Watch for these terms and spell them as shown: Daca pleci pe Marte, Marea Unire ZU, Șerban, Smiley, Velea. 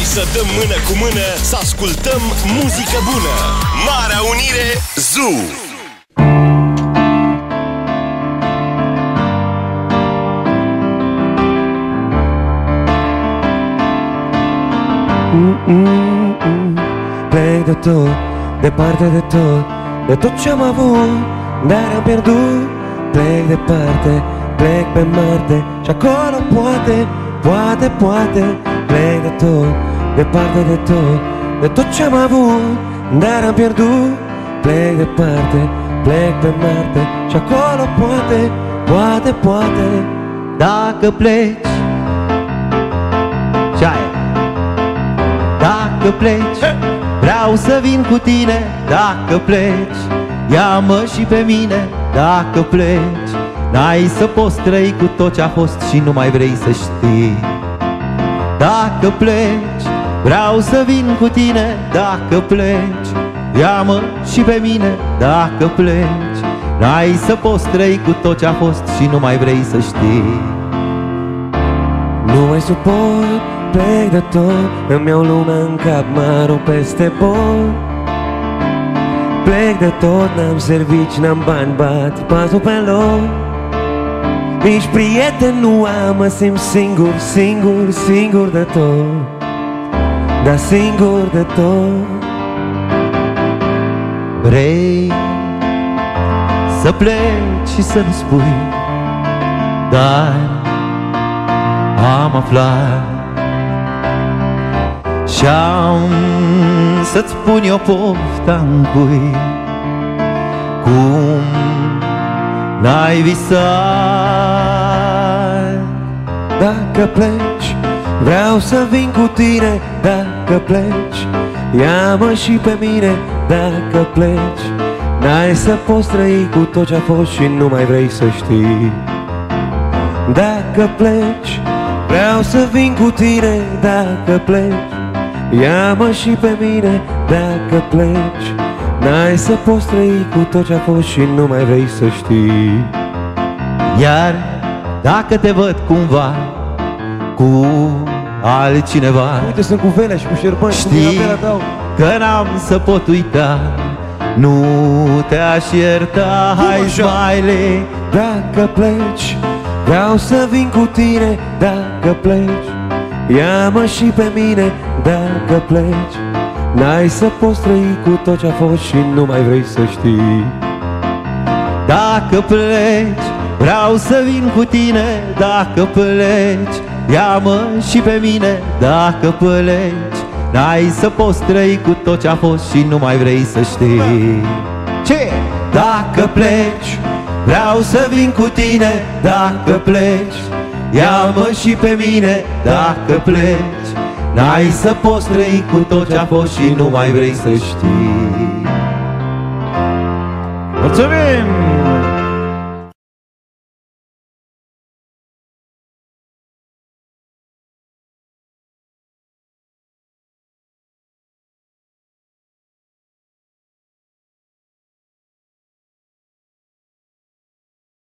Hai să dăm mână cu mână, să ascultăm muzică bună. Marea Unire ZU. Plec de tot, departe de tot, de tot ce-am avut, dar am pierdut. Plec departe, plec pe Marte, și acolo poate, poate, poate. Plec de tot, departe de tot, de tot ce-am avut, dar am pierdut. Plec departe, plec pe Marte, și acolo poate, poate, poate. Dacă pleci, ce-ai? Dacă pleci, vreau să vin cu tine. Dacă pleci, ia-mă și pe mine. Dacă pleci, n-ai să poți trăi cu tot ce-a fost și nu mai vrei să știi. Dacă pleci, vreau să vin cu tine. Dacă pleci, ia-mă și pe mine. Dacă pleci, n-ai să poți trăi cu tot ce-a fost și nu mai vrei să știi. Nu mai suport, plec de tot, îmi iau lumea în cap, mă arunc peste bord. Plec de tot, n-am servici, n-am bani, bat pasul pe loc. Nici prieten nu am, mă simt singur, singur, singur de tot. Dar singur de tot. Vrei să pleci și să nu spui, dar am aflat și-am să-ți pun eu pofta în cui. Cum n-ai visat. Dacă pleci, vreau să vin cu tine. Dacă pleci, ia-mă și pe mine. Dacă pleci, n-ai să poți trăi cu tot ce-a fost și nu mai vrei să știi. Dacă pleci, vreau să vin cu tine. Dacă pleci, ia-mă și pe mine. Dacă pleci, n-ai să poți trăi cu tot ce-a fost și nu mai vrei să știi. Iar dacă te văd cumva cu altcineva, uite, sunt cu Velea și cu Șerban, știi că n-am să pot uita. Nu te-aș ierta, hai Smiley. Dacă pleci, vreau să vin cu tine. Dacă pleci, ia-mă și pe mine. Dacă pleci, n-ai să poți trăi cu tot ce-a fost și nu mai vrei să știi. Dacă pleci, vreau să vin cu tine. Dacă pleci, ia-mă și pe mine. Dacă pleci, n-ai să poți trăi cu tot ce-a fost și nu mai vrei să știi. Ce? Dacă pleci, vreau să vin cu tine. Dacă pleci, ia-mă și pe mine. Dacă pleci, n-ai să poți trăi cu tot ce-a fost și nu mai vrei să știi. Mulțumim!